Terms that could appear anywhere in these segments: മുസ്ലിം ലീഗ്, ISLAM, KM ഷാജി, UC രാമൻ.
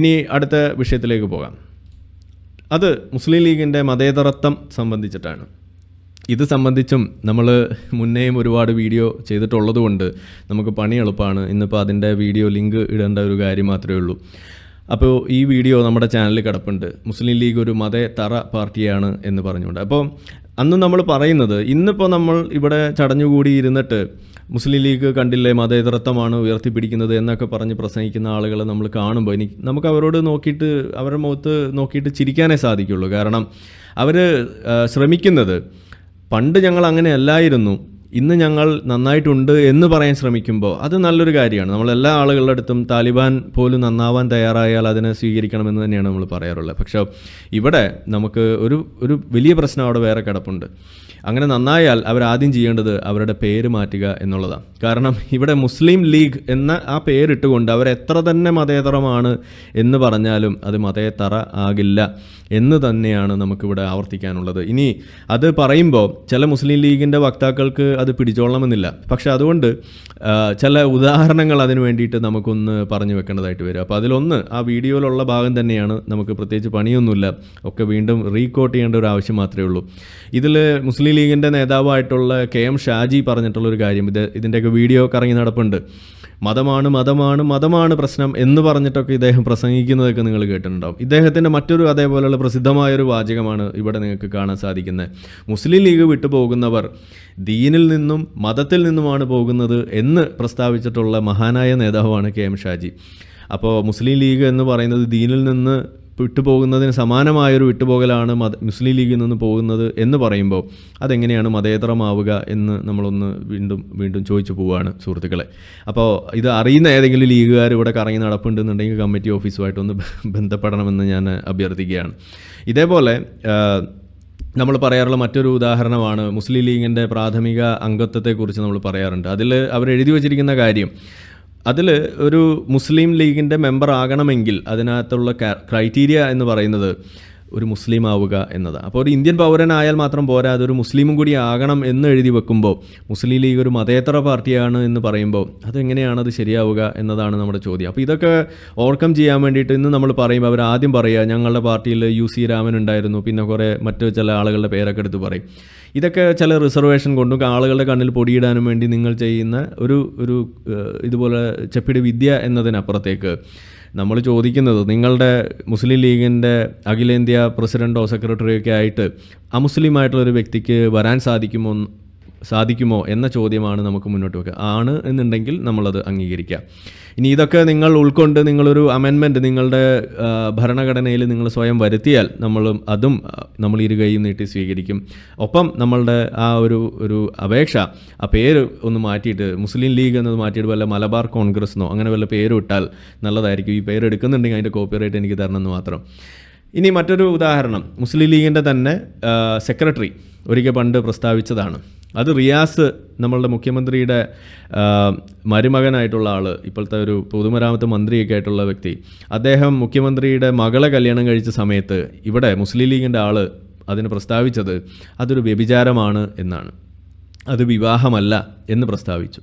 ഇനി അടുത്ത വിഷയത്തിലേക്ക് പോകാം. അത് മുസ്ലിം ലീഗിൻ്റെ മതേതരത്വം സംബന്ധിച്ചിട്ടാണ്. ഇത് സംബന്ധിച്ചും നമ്മൾ മുന്നേയും ഒരുപാട് വീഡിയോ ചെയ്തിട്ടുള്ളത് കൊണ്ട് നമുക്ക് പണി എളുപ്പമാണ്. ഇന്നിപ്പോൾ അതിൻ്റെ വീഡിയോ ലിങ്ക് ഇടേണ്ട ഒരു കാര്യം മാത്രമേ ഉള്ളൂ. അപ്പോൾ ഈ വീഡിയോ നമ്മുടെ ചാനലിൽ കിടപ്പുണ്ട്. മുസ്ലിം ലീഗ് ഒരു മതേതര പാർട്ടിയാണ് എന്ന് പറഞ്ഞുകൊണ്ട്. അപ്പോൾ അന്ന് നമ്മൾ പറയുന്നത്, ഇന്നിപ്പോൾ നമ്മൾ ഇവിടെ ചടഞ്ഞുകൂടി ഇരുന്നിട്ട് മുസ്ലിം ലീഗ് കണ്ടില്ലേ മതേതരത്വമാണ് ഉയർത്തിപ്പിടിക്കുന്നത് എന്നൊക്കെ പറഞ്ഞ് പ്രസംഗിക്കുന്ന ആളുകളെ നമ്മൾ കാണുമ്പോൾ നമുക്ക് അവരോട് നോക്കിയിട്ട് അവരുടെ മുഖത്ത് നോക്കിയിട്ട് ചിരിക്കാനേ സാധിക്കുള്ളൂ. കാരണം അവർ ശ്രമിക്കുന്നത്, പണ്ട് ഞങ്ങൾ അങ്ങനെയല്ലായിരുന്നു, ഇന്ന് ഞങ്ങൾ നന്നായിട്ടുണ്ട് എന്ന് പറയാൻ ശ്രമിക്കുമ്പോൾ അത് നല്ലൊരു കാര്യമാണ്. നമ്മളെല്ലാ ആളുകളുടെ അടുത്തും താലിബാൻ പോലും നന്നാവാൻ തയ്യാറായാൽ അതിനെ സ്വീകരിക്കണമെന്ന് തന്നെയാണ് നമ്മൾ പറയാറുള്ളത്. പക്ഷേ ഇവിടെ നമുക്ക് ഒരു വലിയ പ്രശ്നം അവിടെ വേറെ കിടപ്പുണ്ട്. അങ്ങനെ നന്നായാൽ അവരാദ്യം ചെയ്യേണ്ടത് അവരുടെ പേര് മാറ്റുക എന്നുള്ളതാണ്. കാരണം ഇവിടെ മുസ്ലിം ലീഗ് എന്ന ആ പേരിട്ടുകൊണ്ട് അവരെത്ര തന്നെ മതേതരമാണ് എന്ന് പറഞ്ഞാലും അത് മതേതര ആകില്ല എന്ന് തന്നെയാണ് നമുക്കിവിടെ ആവർത്തിക്കാനുള്ളത്. ഇനി അത് പറയുമ്പോൾ ചില മുസ്ലിം ലീഗിൻ്റെ വക്താക്കൾക്ക് അത് പിടിച്ചോളണമെന്നില്ല. പക്ഷെ അതുകൊണ്ട് ചില ഉദാഹരണങ്ങൾ അതിന് വേണ്ടിയിട്ട് നമുക്കൊന്ന് പറഞ്ഞു വെക്കേണ്ടതായിട്ട് വരും. അപ്പോൾ അതിലൊന്ന് ആ വീഡിയോയിലുള്ള ഭാഗം തന്നെയാണ്. നമുക്ക് പ്രത്യേകിച്ച് പണിയൊന്നുമില്ല, ഒക്കെ വീണ്ടും റീകോട്ട് ചെയ്യേണ്ട ഒരു ആവശ്യം മാത്രമേ ഉള്ളൂ. ഇതിൽ മുസ്ലിം ലീഗിൻ്റെ നേതാവായിട്ടുള്ള KM ഷാജി പറഞ്ഞിട്ടുള്ളൊരു കാര്യം, ഇതിൻ്റെയൊക്കെ വീഡിയോ കറങ്ങി നടപ്പുണ്ട്. മതമാണ് മതമാണ് മതമാണ് പ്രശ്നം എന്ന് പറഞ്ഞിട്ടൊക്കെ ഇദ്ദേഹം പ്രസംഗിക്കുന്നതൊക്കെ നിങ്ങൾ കേട്ടിട്ടുണ്ടാവും. ഇദ്ദേഹത്തിൻ്റെ മറ്റൊരു അതേപോലെയുള്ള പ്രസിദ്ധമായൊരു വാചകമാണ് ഇവിടെ നിങ്ങൾക്ക് കാണാൻ സാധിക്കുന്നത്. മുസ്ലിം ലീഗ് വിട്ടുപോകുന്നവർ ദീനിൽ നിന്നും മതത്തിൽ നിന്നുമാണ് പോകുന്നത് എന്ന് പ്രസ്താവിച്ചിട്ടുള്ള മഹാനായ നേതാവാണ് KM ഷാജി. അപ്പോൾ മുസ്ലിം ലീഗ് എന്ന് പറയുന്നത് ദീനിൽ നിന്ന് വിട്ടുപോകുന്നതിന് സമാനമായൊരു വിട്ടുപോകലാണ് മുസ്ലിം ലീഗിൽ നിന്ന് പോകുന്നത് എന്ന് പറയുമ്പോൾ അതെങ്ങനെയാണ് മതേതരമാവുക എന്ന് നമ്മളൊന്ന് വീണ്ടും വീണ്ടും ചോദിച്ചു പോവുകയാണ് സുഹൃത്തുക്കളെ. അപ്പോൾ ഇത് അറിയുന്ന ഏതെങ്കിലും ലീഗുകാർ ഇവിടെ കറങ്ങി നടപ്പുണ്ടെന്നുണ്ടെങ്കിൽ കമ്മിറ്റി ഓഫീസുമായിട്ടൊന്ന് ബന്ധപ്പെടണമെന്ന് ഞാൻ അഭ്യർത്ഥിക്കുകയാണ്. ഇതേപോലെ നമ്മൾ പറയാറുള്ള മറ്റൊരു ഉദാഹരണമാണ് മുസ്ലിം ലീഗിൻ്റെ പ്രാഥമിക അംഗത്വത്തെക്കുറിച്ച് നമ്മൾ പറയാറുണ്ട്. അതിൽ അവരെഴുതി വച്ചിരിക്കുന്ന കാര്യം, അതിൽ ഒരു മുസ്ലിം ലീഗിൻ്റെ മെമ്പർ ആകണമെങ്കിൽ അതിനകത്തുള്ള ക്രൈറ്റീരിയ എന്ന് പറയുന്നത് ഒരു മുസ്ലിം ആവുക എന്നതാണ്. അപ്പോൾ ഒരു ഇന്ത്യൻ പൗരനായാൽ മാത്രം പോരാ, അതൊരു മുസ്ലിമും കൂടി ആകണം എന്ന് എഴുതി വെക്കുമ്പോൾ മുസ്ലിം ലീഗ് ഒരു മതേതര പാർട്ടിയാണ് എന്ന് പറയുമ്പോൾ അതെങ്ങനെയാണത് ശരിയാവുക എന്നതാണ് നമ്മുടെ ചോദ്യം. അപ്പോൾ ഇതൊക്കെ ഓവർകം ചെയ്യാൻ വേണ്ടിയിട്ട് ഇന്ന് നമ്മൾ പറയുമ്പോൾ അവർ ആദ്യം പറയുക ഞങ്ങളുടെ പാർട്ടിയിൽ UC രാമൻ ഉണ്ടായിരുന്നു, പിന്നെ കുറേ മറ്റു ചില ആളുകളുടെ പേരൊക്കെ എടുത്ത് പറയും. ഇതൊക്കെ ചില റിസർവേഷൻ കൊണ്ടും ആളുകളുടെ കണ്ണിൽ പൊടിയിടാനും വേണ്ടി നിങ്ങൾ ചെയ്യുന്ന ഒരു ഇതുപോലെ ചെപ്പിടി വിദ്യ എന്നതിനപ്പുറത്തേക്ക് നമ്മൾ ചോദിക്കുന്നത്, നിങ്ങളുടെ മുസ്ലിം ലീഗിൻ്റെ അഖിലേന്ത്യാ പ്രസിഡൻറ്റോ സെക്രട്ടറിയൊക്കെ ആയിട്ട് അമുസ്ലിമായിട്ടുള്ളൊരു വ്യക്തിക്ക് വരാൻ സാധിക്കുമോ എന്ന ചോദ്യമാണ് നമുക്ക് മുന്നോട്ട് വെക്കുക. ആണ് എന്നുണ്ടെങ്കിൽ നമ്മളത് അംഗീകരിക്കാം. ഇനി ഇതൊക്കെ നിങ്ങൾ ഉൾക്കൊണ്ട് നിങ്ങളൊരു അമെൻമെൻറ്റ് നിങ്ങളുടെ ഭരണഘടനയിൽ നിങ്ങൾ സ്വയം വരുത്തിയാൽ നമ്മൾ ഇരുകൈയും നീട്ടി സ്വീകരിക്കും. ഒപ്പം നമ്മളുടെ ആ ഒരു അപേക്ഷ, ആ പേര് ഒന്ന് മാറ്റിയിട്ട് മുസ്ലിം ലീഗ് എന്നത് മാറ്റിയിട്ട് വല്ല മലബാർ കോൺഗ്രസ്സെന്നോ അങ്ങനെ വല്ല പേരും ഇട്ടാൽ നല്ലതായിരിക്കും. ഈ പേരെടുക്കുന്നുണ്ടെങ്കിൽ അതിൻ്റെ കോപ്പിറൈറ്റ് എനിക്ക് തരണമെന്ന് മാത്രം. ഇനി മറ്റൊരു ഉദാഹരണം, മുസ്ലിം ലീഗിൻ്റെ തന്നെ സെക്രട്ടറി ഒരിക്കൽ പണ്ട് പ്രസ്താവിച്ചതാണ്. അത് റിയാസ്, നമ്മളുടെ മുഖ്യമന്ത്രിയുടെ മരുമകനായിട്ടുള്ള ആൾ, ഇപ്പോഴത്തെ ഒരു പൊതുമരാമത്ത് മന്ത്രിയൊക്കെ ആയിട്ടുള്ള വ്യക്തി, അദ്ദേഹം മുഖ്യമന്ത്രിയുടെ മകളെ കല്യാണം കഴിച്ച സമയത്ത് ഇവിടെ മുസ്ലിം ലീഗിൻ്റെ ആൾ അതിന് പ്രസ്താവിച്ചത് അതൊരു വ്യഭിചാരമാണ് എന്നാണ്, അത് വിവാഹമല്ല എന്ന് പ്രസ്താവിച്ചു.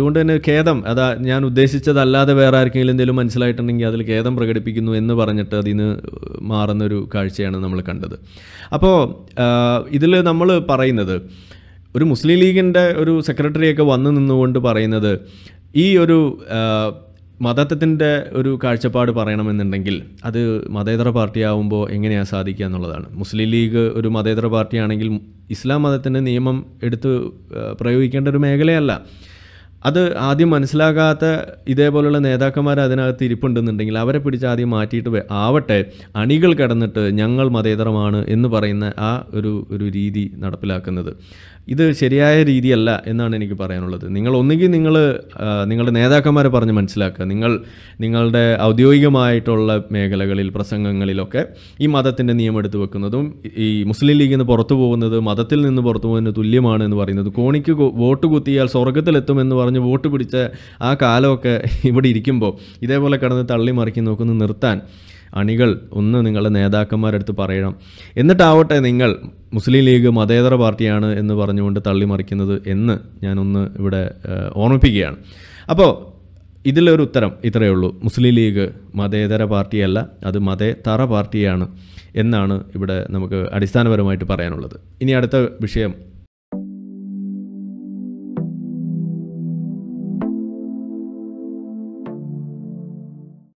അതുകൊണ്ട് തന്നെ ഖേദം, അതാ ഞാൻ ഉദ്ദേശിച്ചതല്ലാതെ വേറെ ആർക്കെങ്കിലും എന്തെങ്കിലും മനസ്സിലായിട്ടുണ്ടെങ്കിൽ അതിൽ ഖേദം പ്രകടിപ്പിക്കുന്നു എന്ന് പറഞ്ഞിട്ട് അതിന് മാറുന്നൊരു കാഴ്ചയാണ് നമ്മൾ കണ്ടത്. അപ്പോൾ ഇതിൽ നമ്മൾ പറയുന്നത്, ഒരു മുസ്ലിം ലീഗിൻ്റെ ഒരു സെക്രട്ടറിയൊക്കെ വന്നു നിന്നുകൊണ്ട് പറയുന്നത് ഈ ഒരു മതത്വത്തിൻ്റെ ഒരു കാഴ്ചപ്പാട് പറയണമെന്നുണ്ടെങ്കിൽ അത് മതേതര പാർട്ടിയാവുമ്പോൾ എങ്ങനെയാണ് സാധിക്കുക എന്നുള്ളതാണ്. മുസ്ലിം ലീഗ് ഒരു മതേതര പാർട്ടിയാണെങ്കിൽ ഇസ്ലാം മതത്തിൻ്റെ നിയമം എടുത്ത് പ്രയോഗിക്കേണ്ട ഒരു മേഖലയല്ല. അത് ആദ്യം മനസ്സിലാകാത്ത ഇതേപോലെയുള്ള നേതാക്കന്മാർ അതിനകത്ത് ഇരിപ്പുണ്ടെന്നുണ്ടെങ്കിൽ അവരെ പിടിച്ച് ആദ്യം മാറ്റിയിട്ട് ആവട്ടെ അണികൾ കടന്നിട്ട് ഞങ്ങൾ മതേതരമാണ് എന്ന് പറയുന്ന ആ ഒരു രീതി നടപ്പിലാക്കുന്നത്. ഇത് ശരിയായ രീതിയല്ല എന്നാണ് എനിക്ക് പറയാനുള്ളത്. നിങ്ങൾ ഒന്നുകിൽ നിങ്ങളുടെ നേതാക്കന്മാരെ പറഞ്ഞ് മനസ്സിലാക്കുക, നിങ്ങളുടെ ഔദ്യോഗികമായിട്ടുള്ള മേഖലകളിൽ പ്രസംഗങ്ങളിലൊക്കെ ഈ മതത്തിൻ്റെ നിയമം എടുത്തു വെക്കുന്നതും ഈ മുസ്ലിം ലീഗിൽ നിന്ന് പുറത്തു പോകുന്നത് മതത്തിൽ നിന്ന് പുറത്തു പോകുന്നതിന് തുല്യമാണ് എന്ന് പറയുന്നത്, കോണിക്ക് വോട്ട് കുത്തിയാൽ സ്വർഗത്തിലെത്തുമെന്ന് പറഞ്ഞ് വോട്ട് പിടിച്ച ആ കാലമൊക്കെ ഇവിടെ ഇരിക്കുമ്പോൾ ഇതേപോലെ കടന്ന് തള്ളി മറിക്കി നോക്കുന്ന നിർത്താൻ അണികൾ ഒന്ന് നിങ്ങളുടെ നേതാക്കന്മാരടുത്ത് പറയണം. എന്നിട്ടാവട്ടെ നിങ്ങൾ മുസ്ലിം ലീഗ് മതേതര പാർട്ടിയാണ് എന്ന് പറഞ്ഞുകൊണ്ട് തള്ളിമറിക്കുന്നത് എന്ന് ഞാനൊന്ന് ഇവിടെ ഓർമ്മിപ്പിക്കുകയാണ്. അപ്പോൾ ഇതിലൊരു ഉത്തരം ഇത്രയേ ഉള്ളൂ, മുസ്ലിം ലീഗ് മതേതര പാർട്ടിയല്ല, അത് മതേതര പാർട്ടിയാണ് എന്നാണ് ഇവിടെ നമുക്ക് അടിസ്ഥാനപരമായിട്ട് പറയാനുള്ളത്. ഇനി അടുത്ത വിഷയം